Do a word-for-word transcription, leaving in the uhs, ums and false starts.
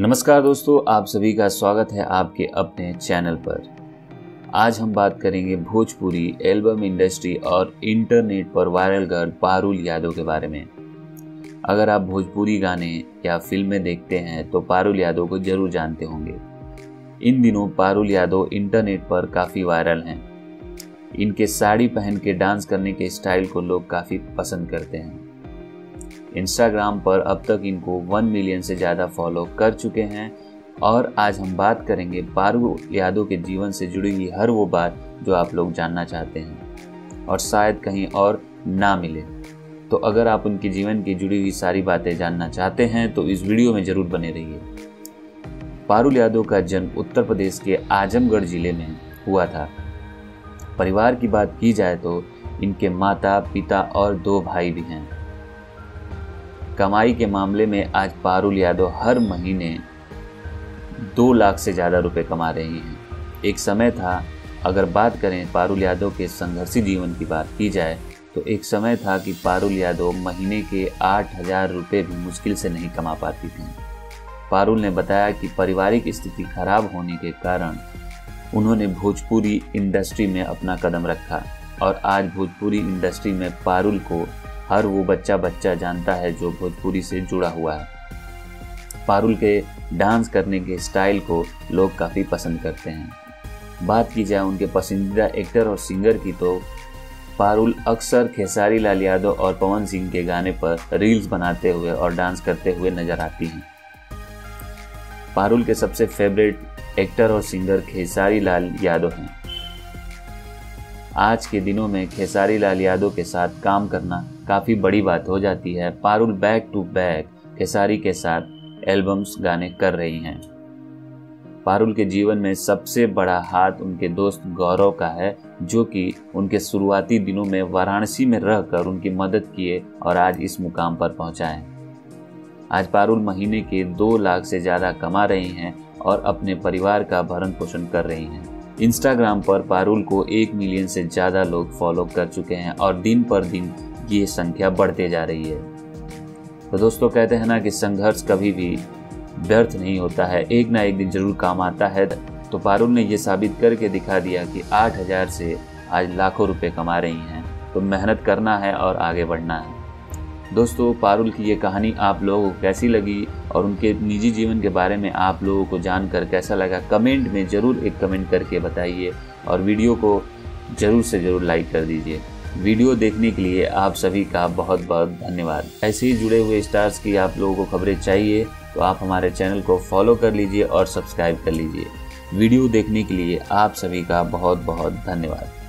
नमस्कार दोस्तों, आप सभी का स्वागत है आपके अपने चैनल पर। आज हम बात करेंगे भोजपुरी एल्बम इंडस्ट्री और इंटरनेट पर वायरल गर्ल पारुल यादव के बारे में। अगर आप भोजपुरी गाने या फिल्में देखते हैं तो पारुल यादव को जरूर जानते होंगे। इन दिनों पारुल यादव इंटरनेट पर काफ़ी वायरल हैं। इनके साड़ी पहन के डांस करने के स्टाइल को लोग काफ़ी पसंद करते हैं। इंस्टाग्राम पर अब तक इनको वन मिलियन से ज़्यादा फॉलो कर चुके हैं। और आज हम बात करेंगे पारुल यादव के जीवन से जुड़ी हुई हर वो बात जो आप लोग जानना चाहते हैं और शायद कहीं और ना मिले। तो अगर आप उनके जीवन की जुड़ी हुई सारी बातें जानना चाहते हैं तो इस वीडियो में ज़रूर बने रहिए। पारुल यादव का जन्म उत्तर प्रदेश के आजमगढ़ ज़िले में हुआ था। परिवार की बात की जाए तो इनके माता पिता और दो भाई भी हैं। कमाई के मामले में आज पारुल यादव हर महीने दो लाख से ज़्यादा रुपए कमा रही हैं। एक समय था, अगर बात करें पारुल यादव के संघर्षी जीवन की बात की जाए तो एक समय था कि पारुल यादव महीने के आठ हज़ार रुपये भी मुश्किल से नहीं कमा पाती थीं। पारुल ने बताया कि पारिवारिक स्थिति खराब होने के कारण उन्होंने भोजपुरी इंडस्ट्री में अपना कदम रखा और आज भोजपुरी इंडस्ट्री में पारुल को हर वो बच्चा बच्चा जानता है जो भोजपुरी से जुड़ा हुआ है। पारुल के डांस करने के स्टाइल को लोग काफ़ी पसंद करते हैं। बात की जाए उनके पसंदीदा एक्टर और सिंगर की तो पारुल अक्सर खेसारी लाल यादव और पवन सिंह के गाने पर रील्स बनाते हुए और डांस करते हुए नजर आती हैं। पारुल के सबसे फेवरेट एक्टर और सिंगर खेसारी लाल यादव हैं। आज के दिनों में खेसारी लाल यादव के साथ काम करना काफ़ी बड़ी बात हो जाती है। Parul back to back Khesari के साथ एल्बम्स गाने कर रही हैं। पारुल के जीवन में सबसे बड़ा हाथ उनके दोस्त गौरव का है, जो कि उनके शुरुआती दिनों में वाराणसी में रहकर उनकी मदद किए और आज इस मुकाम पर पहुंचाए। आज पारुल महीने के दो लाख से ज़्यादा कमा रही हैं और अपने परिवार का भरण पोषण कर रही हैं। इंस्टाग्राम पर पारुल को एक मिलियन से ज़्यादा लोग फॉलो कर चुके हैं और दिन पर दिन ये संख्या बढ़ते जा रही है। तो दोस्तों, कहते हैं ना कि संघर्ष कभी भी व्यर्थ नहीं होता है, एक ना एक दिन जरूर काम आता है। तो पारुल ने यह साबित करके दिखा दिया कि आठ हज़ार से आज लाखों रुपए कमा रही हैं। तो मेहनत करना है और आगे बढ़ना है। दोस्तों, पारुल की ये कहानी आप लोगों को कैसी लगी और उनके निजी जीवन के बारे में आप लोगों को जानकर कैसा लगा, कमेंट में ज़रूर एक कमेंट करके बताइए और वीडियो को ज़रूर से ज़रूर लाइक कर दीजिए। वीडियो देखने के लिए आप सभी का बहुत बहुत धन्यवाद। ऐसे ही जुड़े हुए स्टार्स की आप लोगों को खबरें चाहिए तो आप हमारे चैनल को फॉलो कर लीजिए और सब्सक्राइब कर लीजिए। वीडियो देखने के लिए आप सभी का बहुत बहुत धन्यवाद।